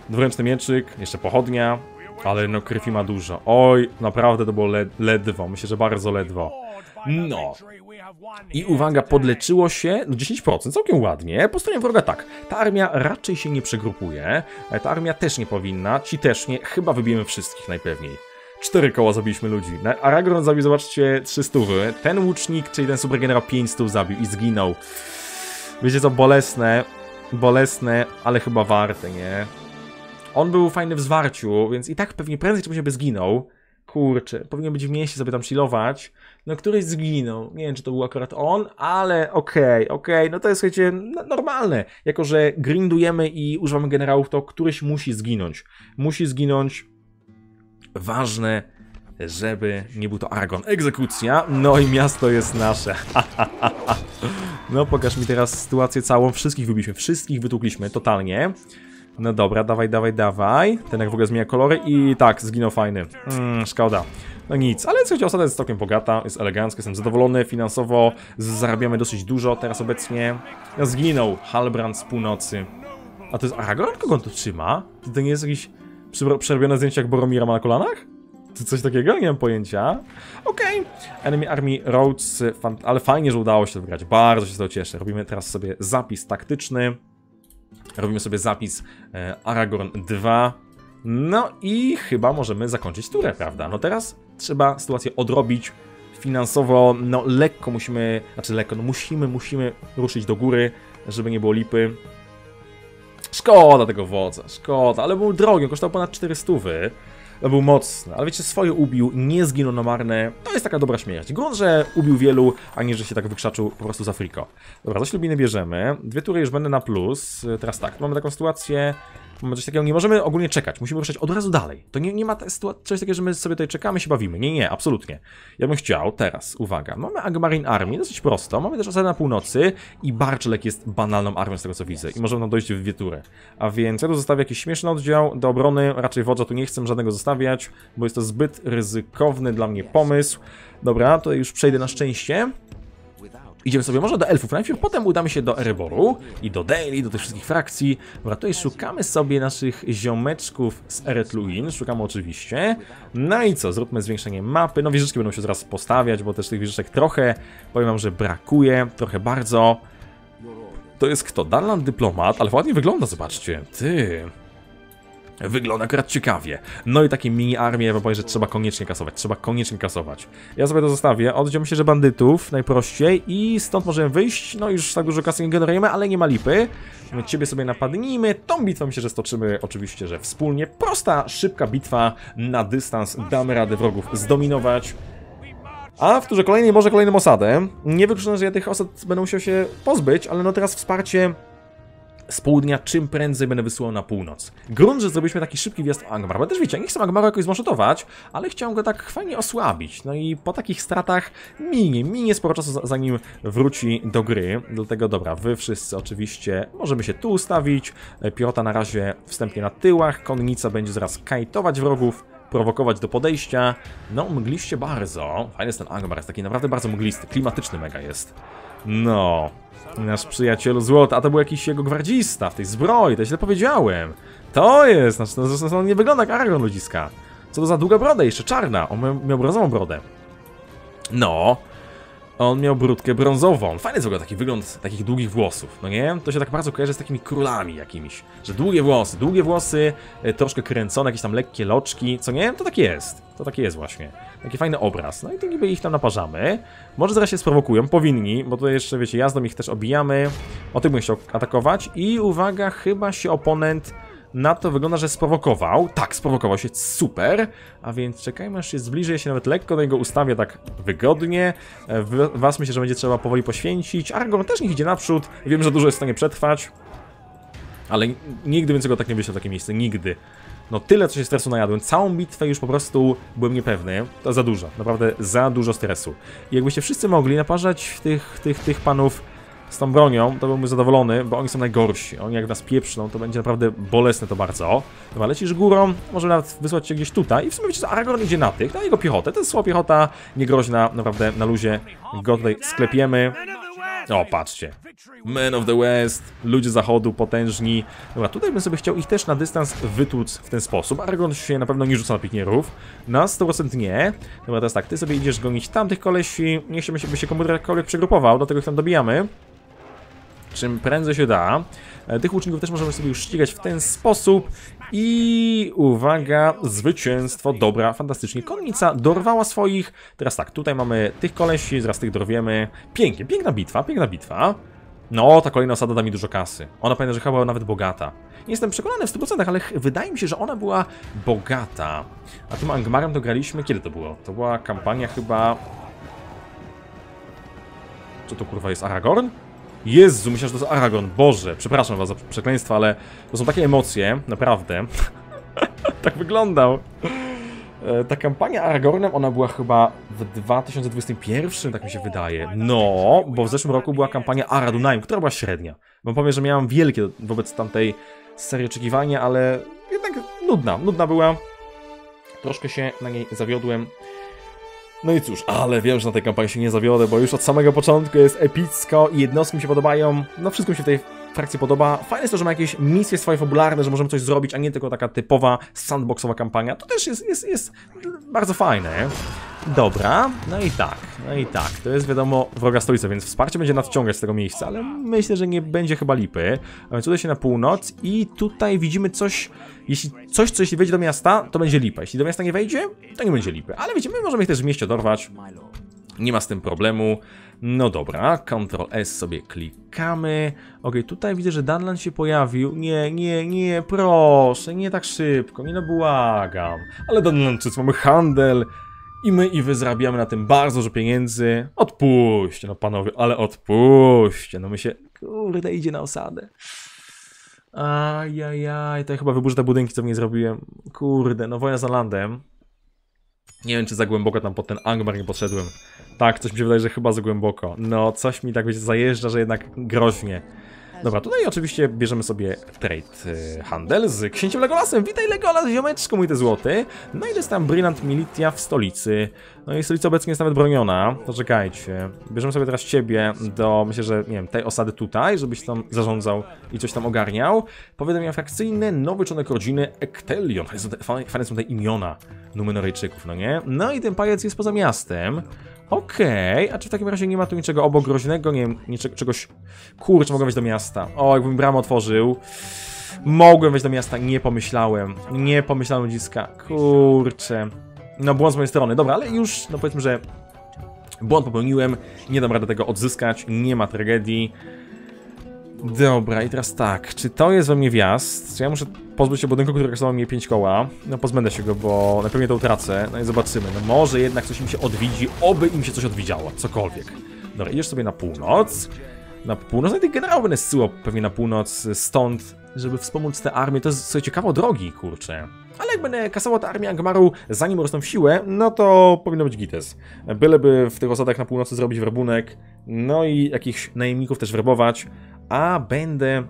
dwuręczny mieczyk, jeszcze pochodnia. Ale no krwi ma dużo. Oj, naprawdę to było led ledwo, myślę, że bardzo ledwo. No. I uwaga, podleczyło się no dziesięć procent, całkiem ładnie. Po stronie wroga tak, ta armia raczej się nie przegrupuje. Ta armia też nie powinna, ci też nie. Chyba wybijemy wszystkich najpewniej. Cztery koła zabiliśmy ludzi. Aragorn zabił, zobaczcie, trzy stówy. Ten łucznik, czyli ten supergenerał pięć stów zabił i zginął. Wiecie co, bolesne, bolesne, ale chyba warte, nie? On był fajny w zwarciu, więc i tak pewnie prędzej czy później by zginął. Kurczę, powinien być w mieście sobie tam chillować. No któryś zginął, nie wiem czy to był akurat on, ale okej, okay, okej, okay. No to jest, słuchajcie, normalne. Jako że grindujemy i używamy generałów, to któryś musi zginąć. Musi zginąć. Ważne, żeby nie był to Aragorn. Egzekucja, no i miasto jest nasze. No pokaż mi teraz sytuację całą. Wszystkich wybiliśmy, wszystkich wytłukliśmy totalnie. No dobra, dawaj, dawaj, dawaj. Ten jak w ogóle zmienia kolory i tak, zginął fajny. Mm, szkoda. No nic, ale słuchajcie, osada jest całkiem bogata, jest elegancka, jestem zadowolony finansowo. Zarabiamy dosyć dużo teraz obecnie. Ja zginął Halbrand z północy. A to jest Aragorn? Kogo on tu trzyma? Czy to nie jest jakiś... Przerobione zdjęcie jak Boromira ma na kolanach? Czy coś takiego? Nie mam pojęcia. Okej. Okay. Enemy Army Roads, ale fajnie, że udało się to wygrać. Bardzo się z tego cieszę. Robimy teraz sobie zapis taktyczny. Robimy sobie zapis e, Aragorn dwa. No i chyba możemy zakończyć turę, prawda? No teraz trzeba sytuację odrobić. Finansowo, no lekko musimy, znaczy lekko, no musimy, musimy ruszyć do góry, żeby nie było lipy. Szkoda tego wodza, szkoda, ale był drogi, on kosztował ponad cztery stówy. To był mocny, ale wiecie, swoje ubił, nie zginął na marne. To jest taka dobra śmierć. Grunt, że ubił wielu, a nie, że się tak wykrzaczył po prostu z Afriko. Dobra, zaślubiny bierzemy. Dwie tury już będę na plus. Teraz tak, mamy taką sytuację, Mamy coś takiego, nie możemy ogólnie czekać, musimy ruszać od razu dalej. To nie, nie ma czegoś takiego, że my sobie tutaj czekamy, się bawimy. Nie, nie, absolutnie. Ja bym chciał teraz, uwaga, mamy Angmarin Armię, dosyć prosto. Mamy też osadę na północy i Barczlek jest banalną armią z tego co widzę i możemy nam dojść w Wieturę. A więc ja tu zostawię jakiś śmieszny oddział do obrony, raczej wodza tu nie chcę żadnego zostawiać, bo jest to zbyt ryzykowny dla mnie pomysł. Dobra, to już przejdę na szczęście. Idziemy sobie może do elfów najpierw, potem udamy się do Ereboru i do Deli, do tych wszystkich frakcji. Dobra, tutaj szukamy sobie naszych ziomeczków z Ered Luin, szukamy oczywiście. No i co, zróbmy zwiększenie mapy, no wieżyczki będą się zaraz postawiać, bo też tych wieżyczek trochę, powiem wam, że brakuje, trochę bardzo. To jest kto? Darland Dyplomat, ale ładnie wygląda, zobaczcie, ty... Wygląda akurat ciekawie. No i takie mini armie, ja wam powiem, że trzeba koniecznie kasować, trzeba koniecznie kasować. Ja sobie to zostawię, oddział się, że bandytów najprościej i stąd możemy wyjść. No już tak dużo kasy nie generujemy, ale nie ma lipy. Ciebie sobie napadnijmy, tą bitwą myślę, że stoczymy oczywiście, że wspólnie. Prosta, szybka bitwa na dystans, damy radę wrogów zdominować. A w turze kolejnej może kolejną osadę. Nie wykluczone, że ja tych osad będę musiał się pozbyć, ale no teraz wsparcie... Z południa czym prędzej będę wysyłał na północ. Grunt, że zrobiliśmy taki szybki wjazd w Angmar. Bo też wiecie, nie chcę Angmaru jakoś zmaszotować, ale chciałem go tak fajnie osłabić. No i po takich stratach minie, minie sporo czasu zanim wróci do gry. Dlatego dobra, wy wszyscy oczywiście możemy się tu ustawić. Piota na razie wstępnie na tyłach. Konnica będzie zaraz kajtować wrogów, prowokować do podejścia. No mgliście bardzo. Fajny jest ten Angmar, jest taki naprawdę bardzo mglisty. Klimatyczny mega jest. No... Nasz przyjacielu złota, a to był jakiś jego gwardzista w tej zbroi, to źle powiedziałem. To jest, znaczy, no, no, nie wygląda jak Aragorn ludziska. Co to za długa broda, jeszcze czarna, on miał brązową brodę. No, on miał brudkę brązową. Fajny jest w ogóle taki wygląd takich długich włosów, no nie? To się tak bardzo kojarzy z takimi królami jakimiś, że długie włosy, długie włosy, troszkę kręcone, jakieś tam lekkie loczki, co nie? To tak jest, to tak jest właśnie. Taki fajny obraz, no i to niby ich tam naparzamy. Może zaraz się sprowokują, powinni, bo tutaj jeszcze wiecie, jazdą ich też obijamy. O tym bym chciał atakować i uwaga, chyba się oponent na to wygląda, że sprowokował. Tak, sprowokował się, super. A więc czekajmy, aż się zbliży, ja się nawet lekko do niego ustawię tak wygodnie. Was myślę, że będzie trzeba powoli poświęcić. Aragorn też niech idzie naprzód, wiem, że dużo jest w stanie przetrwać. Ale nigdy więcej go tak nie wyślę w takie miejsce, nigdy. No tyle, co się stresu najadłem. Całą bitwę już po prostu byłem niepewny. To za dużo, naprawdę za dużo stresu. I jakbyście wszyscy mogli naparzać tych, tych, tych panów z tą bronią, to byłbym zadowolony, bo oni są najgorsi. Oni jak nas pieprzną, to będzie naprawdę bolesne to bardzo. Dobra, lecisz górą, może nawet wysłać się gdzieś tutaj. I w sumie wiecie, że Aragorn idzie na tych, na jego piechotę. To jest słaba piechota, niegroźna, naprawdę na luzie. Go tutaj sklepiemy. O, patrzcie. Men of the West, ludzie zachodu, potężni. Dobra, tutaj bym sobie chciał ich też na dystans wytłuc w ten sposób. Aragorn się na pewno nie rzuca na piknierów. Na sto procent nie. Dobra, teraz tak, ty sobie idziesz gonić tamtych kolesi. Nie chcemy, by się komputer jakkolwiek przegrupował, do tego ich tam dobijamy. Czym prędzej się da. Tych łuczników też możemy sobie już ścigać w ten sposób. I uwaga, zwycięstwo, dobra, fantastycznie. Konnica dorwała swoich. Teraz tak, tutaj mamy tych kolesi, zaraz tych dorwiemy. Pięknie, piękna bitwa, piękna bitwa. No, ta kolejna osada da mi dużo kasy. Ona pamięta, że chyba była nawet bogata. Nie jestem przekonany w stu procentach, ale wydaje mi się, że ona była bogata. A tym Angmarem to graliśmy, kiedy to było? To była kampania chyba... Co to kurwa jest, Aragorn? Jezu, myślałem, że to jest Aragorn, Boże, przepraszam was za przekleństwo, ale to są takie emocje, naprawdę. Tak wyglądał. Ta kampania Aragornem, ona była chyba w dwa tysiące dwudziestym pierwszym, tak mi się wydaje. No, bo w zeszłym roku była kampania Ara Dunaim, która była średnia. Wam powiem, że miałem wielkie wobec tamtej serii oczekiwania, ale jednak nudna, nudna była. Troszkę się na niej zawiodłem. No i cóż, ale wiem, że na tej kampanii się nie zawiodę, bo już od samego początku jest epicko i jednostki mi się podobają. No wszystko mi się w tej frakcji podoba. Fajne jest to, że ma jakieś misje swoje fabularne, że możemy coś zrobić, a nie tylko taka typowa sandboxowa kampania. To też jest, jest, jest bardzo fajne. Dobra, no i tak, no i tak, to jest wiadomo wroga stolica, więc wsparcie będzie nadciągać z tego miejsca, ale myślę, że nie będzie chyba lipy. A więc tutaj się na północ i tutaj widzimy coś, jeśli coś, co jeśli wejdzie do miasta, to będzie lipa, jeśli do miasta nie wejdzie, to nie będzie lipy, ale wiecie, my możemy ich też w mieście dorwać, nie ma z tym problemu. No dobra, kontrol S sobie klikamy. Ok, tutaj widzę, że Dunland się pojawił. Nie, nie, nie, proszę, nie tak szybko, nie no błagam. Ale Dunlandczycy, mamy handel. I my i wy zarabiamy na tym bardzo dużo pieniędzy. Odpuśćcie, no panowie, ale odpuśćcie. No my się, kurde, idzie na osadę. Ajajaj, to ja chyba wyburzę te budynki, co w niej zrobiłem. Kurde, no wojna za landem. Nie wiem, czy za głęboko tam pod ten Angmar nie podszedłem. Tak, coś mi się wydaje, że chyba za głęboko. No, coś mi tak, wiecie, zajeżdża, że jednak groźnie. Dobra, tutaj oczywiście bierzemy sobie trade y, handel z księciem Legolasem. Witaj Legolas, ziomeczku mój te złoty. No i jest tam Brilliant Militia w stolicy. No i stolica obecnie jest nawet broniona. To czekajcie. Bierzemy sobie teraz ciebie do, myślę, że nie wiem, tej osady tutaj, żebyś tam zarządzał i coś tam ogarniał. Powiadomienia frakcyjne, nowy członek rodziny Ectelion. Fajne są te imiona Numenoryjczyków, no nie? No i ten pajac jest poza miastem. Okej, okay. A czy w takim razie nie ma tu niczego obok groźnego? Nie wiem, niczego, czegoś... Kurczę, mogłem wejść do miasta. O, jakbym bramę otworzył. Mogłem wejść do miasta, nie pomyślałem. Nie pomyślałem ludziska. Kurczę. No błąd z mojej strony. Dobra, ale już, no powiedzmy, że błąd popełniłem. Nie dam rady tego odzyskać, nie ma tragedii. Dobra, i teraz tak. Czy to jest we mnie wjazd? Czy ja muszę pozbyć się budynku, który kosztował mnie pięć koła? No pozbędę się go, bo na pewno to utracę. No i zobaczymy. No może jednak coś im się odwidzi. Oby im się coś odwidziało. Cokolwiek. Dobra, idziesz sobie na północ. Na północ. No i tych generałów będę zsyłał pewnie na północ stąd, żeby wspomóc tę armię. To jest, słuchajcie, ciekawo drogi, kurczę. Ale jak będę kasował tę armię Angmaru, zanim rosną w siłę, no to powinno być gites. Byleby w tych osadach na północy zrobić werbunek, no i jakichś najemników też werbować, a będę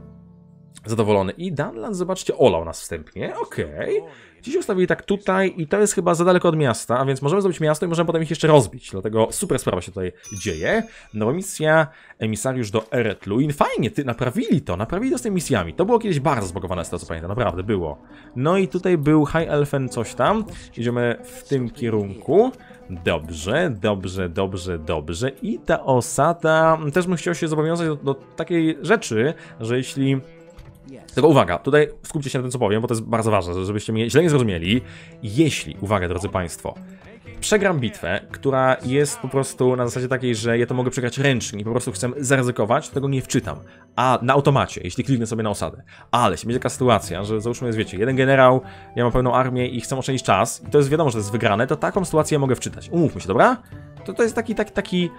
zadowolony. I Dunland, zobaczcie, olał nas wstępnie, okej. Okay. Dziś ustawili tak tutaj i to jest chyba za daleko od miasta, a więc możemy zrobić miasto i możemy potem ich jeszcze rozbić, dlatego super sprawa się tutaj dzieje. Nowa misja, emisariusz do Ered Luin. Fajnie, ty, naprawili to, naprawili to z tymi misjami. To było kiedyś bardzo zbogowane z tego, co pamiętam, naprawdę było. No i tutaj był High Elfen coś tam, idziemy w tym kierunku. Dobrze, dobrze, dobrze, dobrze. I ta osada, też bym chciał się zobowiązać do, do takiej rzeczy, że jeśli... Tylko uwaga, tutaj skupcie się na tym, co powiem, bo to jest bardzo ważne, żebyście mnie źle nie zrozumieli. Jeśli, uwaga drodzy państwo, przegram bitwę, która jest po prostu na zasadzie takiej, że ja to mogę przegrać ręcznie i po prostu chcę zaryzykować, tego nie wczytam. A na automacie, jeśli kliknę sobie na osadę. Ale jeśli będzie taka sytuacja, że załóżmy jest, wiecie, jeden generał, ja mam pełną armię i chcę oszczędzić czas, i to jest wiadomo, że to jest wygrane, to taką sytuację ja mogę wczytać. Umówmy się, dobra? To, to jest taki, taki, taki...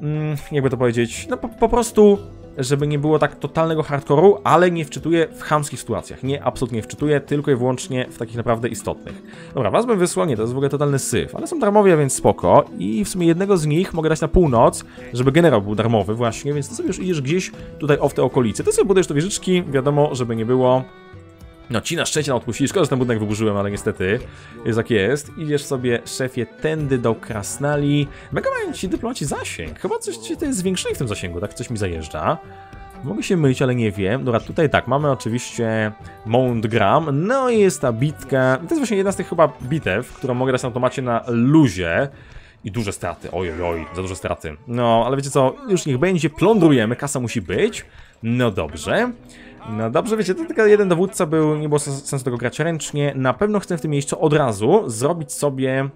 Mm, jakby to powiedzieć, no po, po prostu... żeby nie było tak totalnego hardkoru, ale nie wczytuję w chamskich sytuacjach. Nie, absolutnie nie wczytuję, tylko i wyłącznie w takich naprawdę istotnych. Dobra, was bym wysłał, nie, to jest w ogóle totalny syf, ale są darmowie, więc spoko. I w sumie jednego z nich mogę dać na północ, żeby generał był darmowy właśnie, więc ty sobie już idziesz gdzieś tutaj o w te okolice. Ty sobie budujesz te wieżyczki, wiadomo, żeby nie było... No ci na szczęście nam odpuścili, szkoda, że ten budynek wyburzyłem, ale niestety jest jak jest. Idziesz sobie, szefie, tędy do Krasnali. Mega mają ci dyplomaci zasięg, chyba coś ci to jest zwiększenie w tym zasięgu, tak coś mi zajeżdża. Mogę się mylić, ale nie wiem. Dobra, tutaj tak, mamy oczywiście Mount Graham, no i jest ta bitka. To jest właśnie jedna z tych chyba bitew, którą mogę dać na automacie na luzie. I duże straty, ojoj, oj, za duże straty. No, ale wiecie co, już niech będzie, plądrujemy, kasa musi być. No dobrze. No dobrze, wiecie, to tylko jeden dowódca był, nie było sensu tego grać ręcznie. Na pewno chcę w tym miejscu od razu zrobić sobie,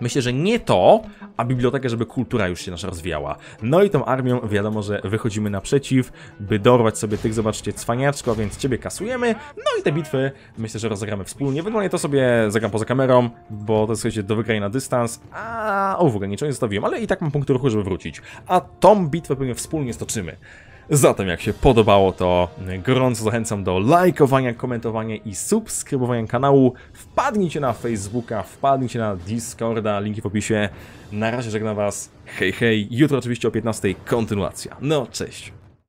myślę, że nie to, a bibliotekę, żeby kultura już się nasza rozwijała. No i tą armią wiadomo, że wychodzimy naprzeciw, by dorwać sobie tych, zobaczcie, cwaniaczko, więc ciebie kasujemy. No i te bitwy myślę, że rozegramy wspólnie. Ewentualnie to sobie zagram poza kamerą, bo to jest, słuchajcie, do wygrania na dystans. A o, w ogóle niczego nie zostawiłem, ale i tak mam punkt ruchu, żeby wrócić. A tą bitwę pewnie wspólnie stoczymy. Zatem jak się podobało, to gorąco zachęcam do lajkowania, komentowania i subskrybowania kanału. Wpadnijcie na Facebooka, wpadnijcie na Discorda, linki w opisie. Na razie żegnam was, hej hej, jutro oczywiście o piętnastej kontynuacja. No, cześć!